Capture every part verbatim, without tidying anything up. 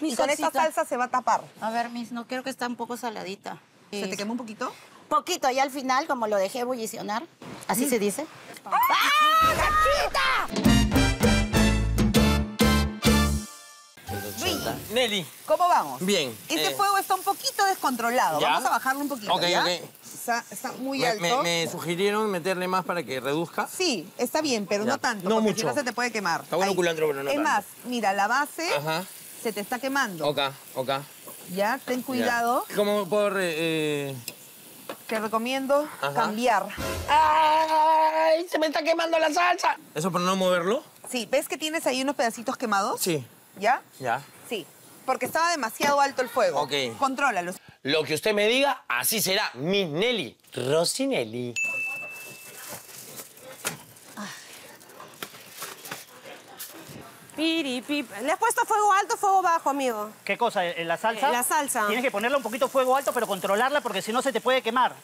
Y con esta salsa se va a tapar. A ver, mis, no quiero que está un poco saladita. ¿Se te quemó un poquito? Poquito, y al final, como lo dejé ebullicionar, así mm. se dice. ¡Ah, Canchita! Nelly, ¿cómo vamos? Bien. Este eh... fuego está un poquito descontrolado. ¿Ya? Vamos a bajarlo un poquito, okay, ¿ya? Okay. Está, está muy me, alto. Me, me sugirieron meterle más para que reduzca. Sí, está bien, pero ya. no tanto. No mucho. Si no, se te puede quemar. Está bueno culantro, pero no Es tanto. Más, mira, la base... Ajá. Se te está quemando. Ok, ok. Ya, ten cuidado. Ya. ¿Cómo puedo...? Eh... Te recomiendo Ajá. cambiar. ¡Ay! ¡Se me está quemando la salsa! ¿Eso para no moverlo? Sí. ¿Ves que tienes ahí unos pedacitos quemados? Sí. ¿Ya? Ya. Sí. Porque estaba demasiado alto el fuego. Ok. Contrólalos. Lo que usted me diga, así será. Mi Nelly Rossinelli. Piripi. Le has puesto fuego alto, fuego bajo, amigo. ¿Qué cosa? ¿La salsa? La salsa. Tienes que ponerle un poquito fuego alto, pero controlarla porque si no se te puede quemar.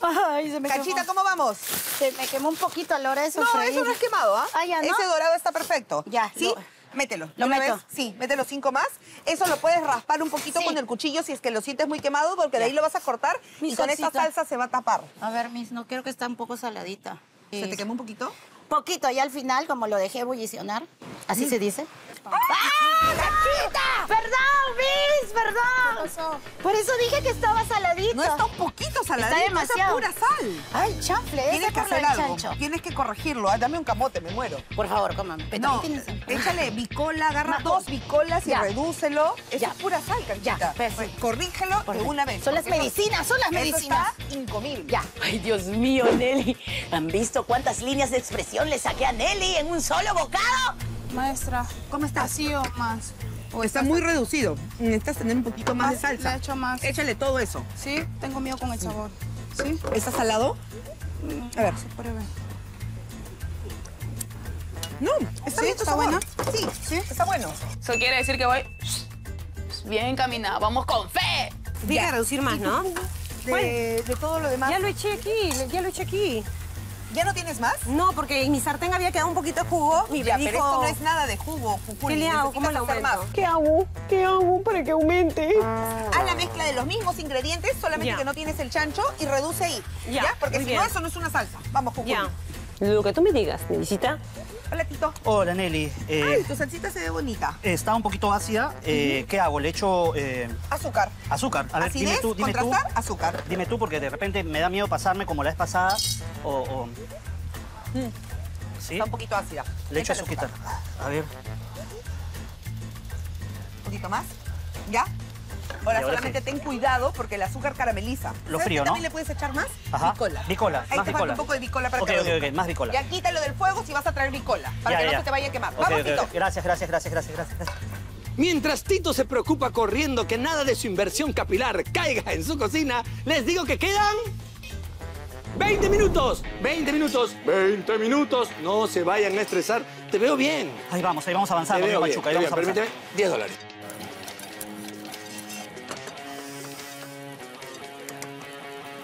Ay, se me Canchita, quemó. ¿Cómo vamos? Se me quemó un poquito a la hora de sofreír. No, eso no es quemado, ¿ah? ¿eh? Ah, ya, ¿no? Ese dorado está perfecto. Ya. ¿Sí? Lo... Mételo. ¿Lo meto? Vez, sí, mételo cinco más. Eso lo puedes raspar un poquito sí. con el cuchillo si es que lo sientes muy quemado porque ya. de ahí lo vas a cortar mis y con salsita. Esta salsa se va a tapar. A ver, mis, no quiero que está un poco saladita. ¿Se es... te quemó un poquito? Poquito, y al final, como lo dejé ebullicionar, así mm. se dice. ¡Ah, Canchita! ¡Perdón, Miss! ¡Perdón! ¿Qué pasó? Por eso dije que estaba saladito. No está un poquito saladito, está demasiado. Esa es pura sal. ¡Ay, chanfle! Tienes que hacer algo, chancho. Tienes que corregirlo. Ah, dame un camote, me muero. Por favor, cómame. No, échale bicola, agarra Majo. dos bicolas y ya. redúcelo. Eso ya. es pura sal, Canchita. Ya, pues, corrígelo de una vez. Son las medicinas, son las medicinas. Eso está incomible. Ya. Ay, Dios mío, Nelly. ¿Han visto cuántas líneas de expresión le saqué a Nelly en un solo bocado? Maestra, ¿cómo está? Vacío más. O está muy reducido. Necesitas tener un poquito más de salsa. Le echo más. Échale todo eso. Sí, tengo miedo con el sabor. ¿Sí? ¿Está salado? A ver. Se pruebe. No, está bien tu sabor. ¿Está bueno? Sí, sí, está bueno. Eso quiere decir que voy bien encaminada. Vamos con fe. Diga reducir más, ¿no? De, de todo lo demás. Ya lo eché aquí, ya lo eché aquí. ¿Ya no tienes más? No, porque en mi sartén había quedado un poquito de jugo. Y ya, dijo, pero esto no es nada de jugo, jugo. ¿Qué le hago? ¿Cómo lo aumento? Más. ¿Qué hago? ¿Qué hago para que aumente? Ah, Haz la mezcla de los mismos ingredientes, solamente ya. que no tienes el chancho y reduce ahí. Ya, ¿Ya? Porque si bien. no, eso no es una salsa. Vamos, jugo. Ya. Lo que tú me digas, Nelicita. Hola, Tito. Hola, Nelly. Eh, Ay, tu salsita se ve bonita. Está un poquito ácida. Eh, ¿Qué hago? Le echo... Eh... Azúcar. Azúcar. A ver, Acidez, dime tú, dime tú. azúcar. Dime tú, porque de repente me da miedo pasarme como la vez pasada o... o... Mm. ¿Sí? Está un poquito ácida. Le echo azúcar. azúcar. A ver. Un poquito más. ¿Ya? Ahora, ahora solamente sí. ten cuidado porque el azúcar carameliza. Lo frío, ¿no? También le puedes echar más Ajá. bicola. Bicola, Ahí más te bicola. Falta un poco de bicola para okay, que Ok, ok, ok, más bicola. Ya quítalo del fuego si vas a traer bicola, para ya, que ya. no se te vaya a quemar. Okay, Vamos, okay, Tito. Okay. Gracias, gracias, gracias, gracias, gracias. Mientras Tito se preocupa corriendo que nada de su inversión capilar caiga en su cocina, les digo que quedan... ¡veinte minutos! ¡veinte minutos! ¡veinte minutos! No se vayan a estresar. Te veo bien. Ahí vamos, ahí vamos avanzando. Te veo bien, Machuca, ahí vamos avanzando. Permíteme, diez dólares.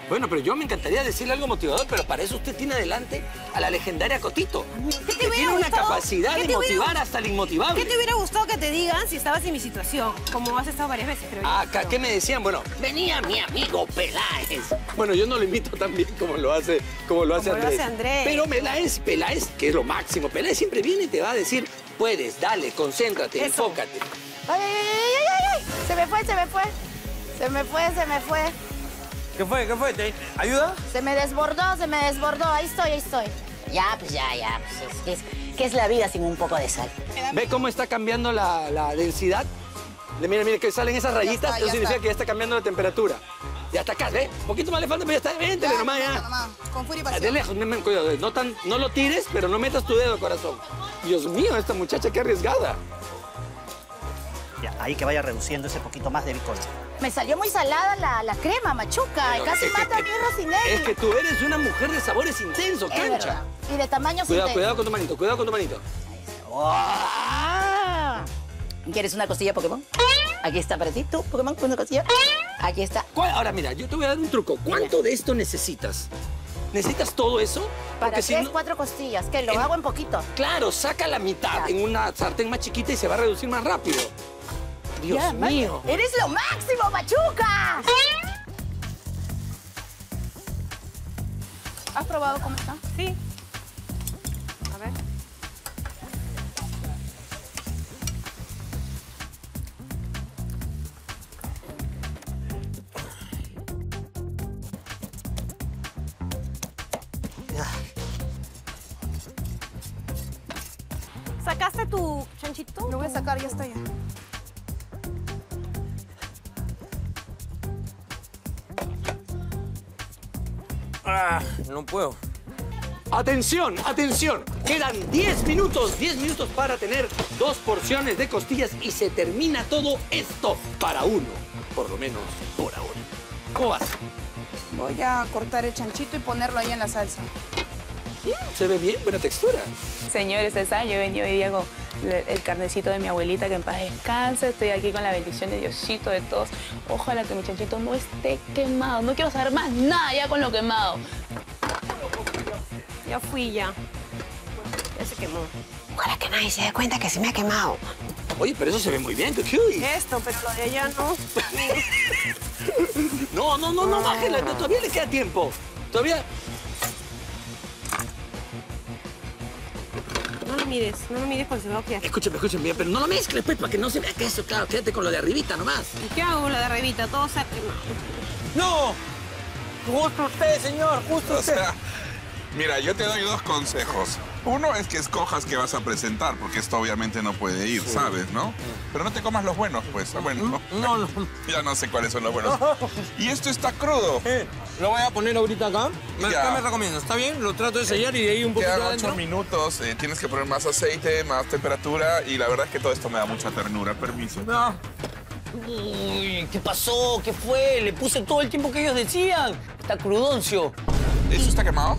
Bueno, pero yo me encantaría decirle algo motivador, pero para eso usted tiene adelante a la legendaria Cotito. ¿Qué te hubiera tiene una gustado? capacidad de motivar hubiera... hasta el inmotivable. ¿Qué te hubiera gustado que te digan si estabas en mi situación? Como has estado varias veces, creo yo. Acá, ¿qué me decían? Bueno, venía mi amigo Peláez. Bueno, yo no lo invito tan bien como lo hace, como lo hace, como Andrés. Lo hace Andrés. Pero Peláez, Peláez, que es lo máximo. Peláez siempre viene y te va a decir, puedes, dale, concéntrate, eso. enfócate. Ay, ay, ay, ay, ay. Se me fue, se me fue. Se me fue, se me fue. ¿Qué fue? ¿Qué fue? ¿Te ayuda? Se me desbordó, se me desbordó. Ahí estoy, ahí estoy. Ya, pues ya, ya. Pues es, ¿qué, es, ¿Qué es la vida sin un poco de sal? ¿Ve cómo está cambiando la, la densidad? Mira, mira, que salen esas rayitas. Eso significa está. que ya está cambiando la temperatura. Ya está acá, ¿ves? Un poquito más le falta, pero ya está. Véntele nomás, ya. Nomás. Con furia y pasión. De lejos, cuidado. No, tan, no lo tires, pero no metas tu dedo, corazón. Dios mío, esta muchacha, qué arriesgada. Ya, ahí que vaya reduciendo ese poquito más de bicola. Me salió muy salada la, la crema, Machuca. Pero Casi mata que, a mi Rossinelli. Es que tú eres una mujer de sabores intensos, es Cancha. Verdad. Y de tamaños intensos. Cuidado con tu manito, cuidado con tu manito. Oh. ¿Quieres una costilla Pokémon? Aquí está para ti, tú, Pokémon, con una costilla. Aquí está. ¿Cuál? Ahora, mira, yo te voy a dar un truco. ¿Cuánto mira. de esto necesitas? ¿Necesitas todo eso? Para tres, si no... cuatro costillas, que lo en... hago en poquito. Claro, saca la mitad ya. en una sartén más chiquita y se va a reducir más rápido. Dios yeah, mío. Man. ¡Eres lo máximo, Pachuca! ¿Has probado cómo está? Sí. A ver. ¿Sacaste tu chanchito? Lo voy a sacar, ya está ya. Ah, no puedo. Atención, atención. Quedan diez minutos. diez minutos para tener dos porciones de costillas y se termina todo esto para uno. Por lo menos por ahora. ¿Cómo vas? Voy a cortar el chanchito y ponerlo ahí en la salsa. Se ve bien, buena textura. Señores, ustedes saben, yo he venido y hago el carnecito de mi abuelita, que en paz descanse. Estoy aquí con la bendición de Diosito, de todos. Ojalá que mi chanchito no esté quemado. No quiero saber más nada ya con lo quemado. Ya fui, ya. Ya se quemó. Ojalá que nadie se dé cuenta que se me ha quemado. Oye, pero eso se ve muy bien. Esto, pero lo de allá no. No, no, no, no, bájela. No, todavía le queda tiempo. Todavía... No me mires, no me mires porque se va a ojear. Escúchame, escúchame, pero no lo mezcles, pues, para que no se vea que eso, claro, quédate con lo de arribita nomás. ¿Y qué hago lo de arribita? Todo se ha quemado. ¡No! Justo usted, señor, justo usted. O sea, mira, yo te doy dos consejos. Uno es que escojas qué vas a presentar, porque esto obviamente no puede ir, sí. ¿Sabes, no? Sí. Pero no te comas los buenos, pues. Bueno, no, no. Ya no sé cuáles son los buenos. No. Y esto está crudo. Eh, lo voy a poner ahorita acá. Acá me recomiendo, ¿está bien? Lo trato de sellar eh, y de ahí un poquito quedan ocho minutos. Eh, tienes que poner más aceite, más temperatura. Y la verdad es que todo esto me da mucha ternura. Permiso. No. Uy, ¿qué pasó? ¿Qué fue? Le puse todo el tiempo que ellos decían. Está crudoncio. ¿Eso está quemado?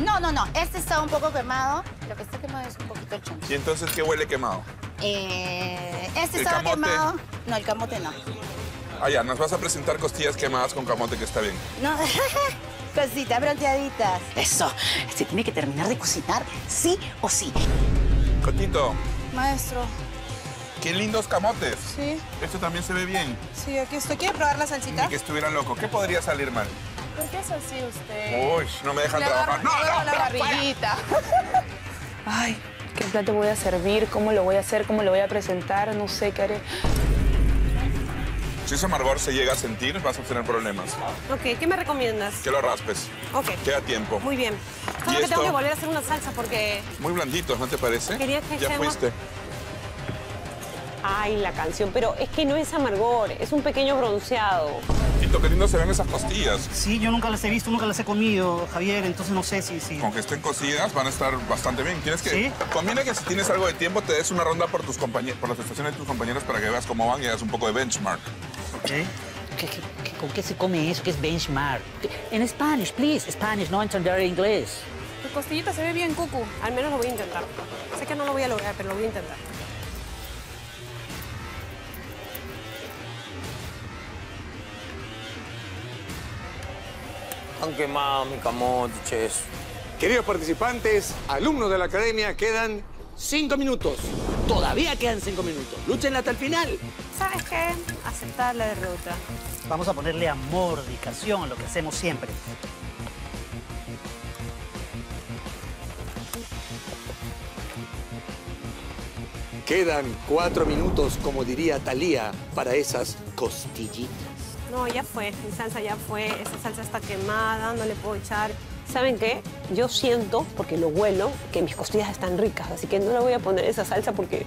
No, no, no. Este está un poco quemado. Lo que está quemado es un poquito el chancho. ¿Y entonces qué huele quemado? Eh, este estaba camote. Quemado. No, el camote no. Ah, ya. Nos vas a presentar costillas quemadas con camote, que está bien. No, cositas bronceaditas. Eso. Se tiene que terminar de cocinar sí o sí. Cotito. Maestro. Qué lindos camotes. Sí. Esto también se ve bien. Sí, aquí estoy. ¿Quieres probar la salsita? Ni que estuviera loco. ¿Qué podría salir mal? ¿Por qué es así usted? Uy, no me dejan le trabajar. ¡No, no, la barriguita! Ay, ¿qué plato voy a servir? ¿Cómo lo voy a hacer? ¿Cómo lo voy a presentar? No sé qué haré. Si ese amargor se llega a sentir, vas a tener problemas. Ok, ¿qué me recomiendas? Que lo raspes. Ok. Queda tiempo. Muy bien. Solo que tengo que volver a hacer una salsa porque... Muy blanditos, ¿no te parece? Quería que ya hacemos... fuiste. Ay, la canción, pero es que no es amargor, es un pequeño bronceado. Tito, qué lindo se ven esas costillas. Sí, yo nunca las he visto, nunca las he comido, Javier, entonces no sé si... si... Con que estén cocidas van a estar bastante bien. Tienes que... ¿Sí? Conviene que si tienes algo de tiempo te des una ronda por tus compañeros, por las estaciones de tus compañeros para que veas cómo van y hagas un poco de benchmark. Ok. ¿Qué, qué, qué, ¿Con qué se come eso? ¿Qué es benchmark? En Spanish, please. Spanish, no entender inglés. Tu costillita se ve bien, Cucu. Al menos lo voy a intentar. Sé que no lo voy a lograr, pero lo voy a intentar. Han quemado mi camote, ches. Queridos participantes, alumnos de la academia, quedan cinco minutos. Todavía quedan cinco minutos. Lúchenla hasta el final. ¿Sabes qué? Aceptar la derrota. Vamos a ponerle amor, dedicación a lo que hacemos siempre. Quedan cuatro minutos, como diría Talía, para esas costillitas. No, ya fue, mi salsa ya fue, esa salsa está quemada, no le puedo echar. ¿Saben qué? Yo siento, porque lo huelo, que mis costillas están ricas, así que no le voy a poner esa salsa porque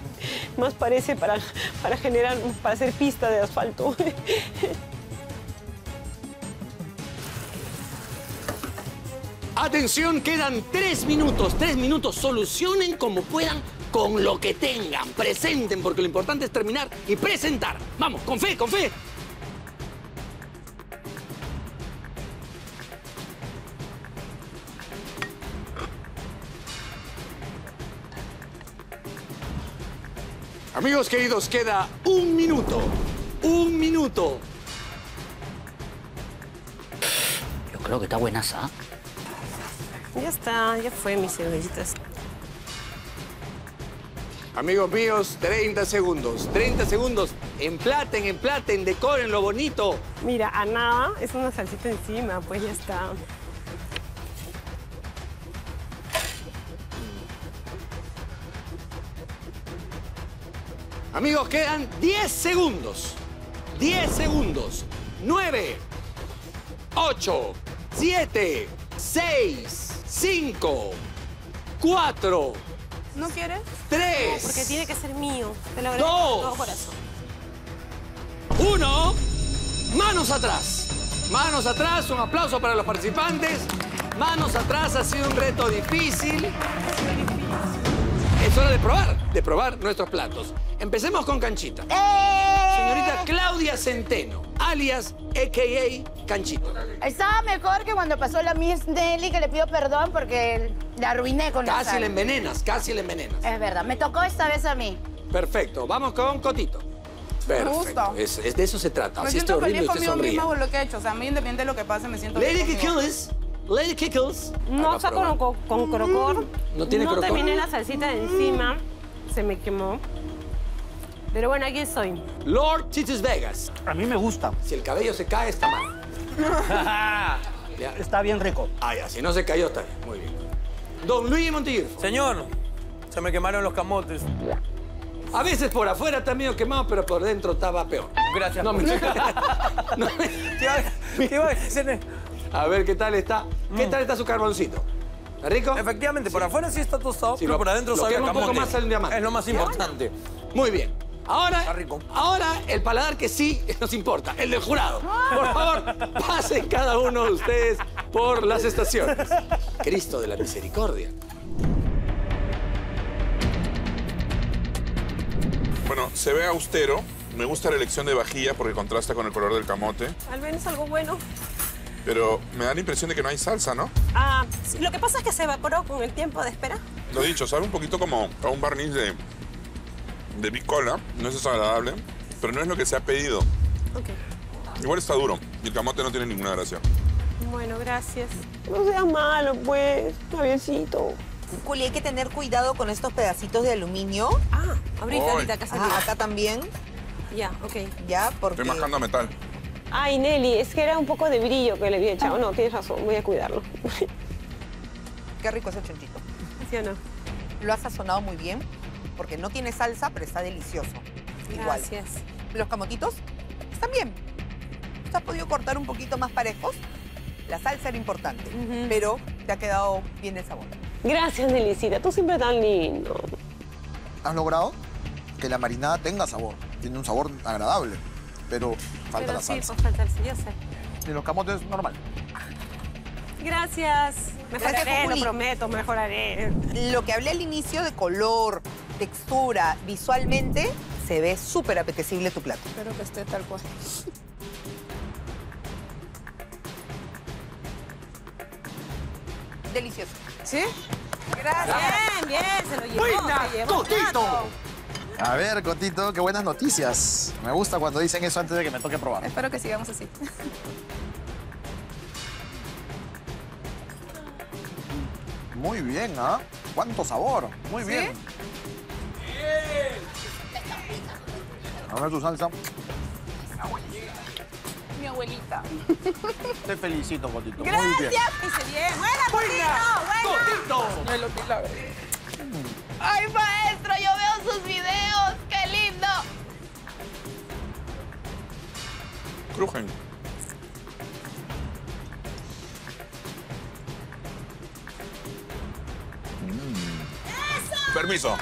más parece para, para generar, para hacer pista de asfalto. Atención, quedan tres minutos, tres minutos, solucionen como puedan. Con lo que tengan, presenten, porque lo importante es terminar y presentar. Vamos, con fe, con fe. Amigos queridos, queda un minuto. Un minuto. Yo creo que está buenaza. Ya está, ya fue, mis cebollitas. Amigos míos, treinta segundos. treinta segundos. Emplaten, emplaten, decoren lo bonito. Mira, a nada es una salsita encima, pues ya está. Amigos, quedan diez segundos. diez segundos. nueve, ocho, siete, seis, cinco, cuatro. ¿No quieres? Tres. No, porque tiene que ser mío. Te lo agradezco con todo corazón. Uno. Manos atrás. Manos atrás. Un aplauso para los participantes. Manos atrás. Ha sido un reto difícil. Ha sido difícil. Es hora de probar. De probar nuestros platos. Empecemos con Canchita. ¡Eh! Señorita Claudia Centeno, alias a k a. Canchita. Estaba mejor que cuando pasó la Miss Nelly, que le pido perdón porque la arruiné con la sal. Casi le envenenas, casi le envenenas. Es verdad, me tocó esta vez a mí. Perfecto, vamos con Cotito. Perfecto. Me gusta. Es, es de eso se trata. Me Así siento feliz horrible, conmigo misma por lo que he hecho. O sea, a mí independiente de lo que pase, me siento Lady feliz Kikilis. Lady Kikilis. No está con, con, con crocor. Mm. No tiene no crocor. No terminé la salsita de encima. Mm. Se me quemó. Pero bueno, aquí estoy. Lord Titus Vegas. A mí me gusta. Si el cabello se cae, está mal. Está bien rico. Ah, ya, si no se cayó, está bien. Muy bien. Don Luis Montiel. Señor, se me quemaron los camotes. A veces por afuera está medio quemado, pero por dentro estaba peor. Gracias. No, me... no me... ¿Qué iba a decir? A ver, ¿qué tal está? Mm. ¿Qué tal está su carboncito? ¿Está rico? Efectivamente, sí. Por afuera sí está tostado, sí, pero lo, por adentro sabe a camote. Un poco más al diamante. Es lo más importante. Muy bien. Ahora, ahora el paladar que sí nos importa, el del jurado. Por favor, pasen cada uno de ustedes por las estaciones. Cristo de la Misericordia. Bueno, se ve austero. Me gusta la elección de vajilla porque contrasta con el color del camote. Al menos algo bueno. Pero me da la impresión de que no hay salsa, ¿no? Ah, lo que pasa es que se evaporó con el tiempo de espera. Lo dicho, sabe un poquito como a un barniz de... de bicola, no es desagradable, pero no es lo que se ha pedido. Okay. Igual está duro y el camote no tiene ninguna gracia. Bueno, gracias. No seas malo, pues, Javiercito. Culi, hay que tener cuidado con estos pedacitos de aluminio. Ah, ahorita, ahorita, acá se ah, acá también. Ya, ok. Ya, porque... Estoy majando a metal. Ay, Nelly, es que era un poco de brillo que le había echado. Ah. No, tienes razón, voy a cuidarlo. Qué rico ese chonchito. ¿Sí o no? Lo has sazonado muy bien. Porque no tiene salsa, pero está delicioso. Igual. Gracias. Los camotitos están bien. Usted ha podido cortar un poquito más parejos. La salsa era importante, uh-huh. pero te ha quedado bien el sabor. Gracias, Nelicita. Tú siempre tan lindo. Has logrado que la marinada tenga sabor. Tiene un sabor agradable, pero falta pero la sí, salsa. Pues falta el sillosa. Y los camotes, normal. Gracias. Mejoraré, lo prometo, mejoraré. Lo que hablé al inicio de color... textura, visualmente, se ve súper apetecible tu plato. Espero que esté tal cual. Delicioso. ¿Sí? Gracias. Bien, bien, se lo llevó. Buena, se llevó Cotito. A ver, Cotito, qué buenas noticias. Me gusta cuando dicen eso antes de que me toque probar. Espero que sigamos así. Muy bien, ¿ah? ¿eh? Cuánto sabor. Muy ¿Sí? bien. A ver tu salsa. Mi abuelita. Mi abuelita. Te felicito, Cotito. Gracias. Muy bien. Hice bien. Buena, Cotito. Buena. Cotito. Ay, maestro, yo veo sus videos. Qué lindo. Crujen. Mm. Eso. Permiso.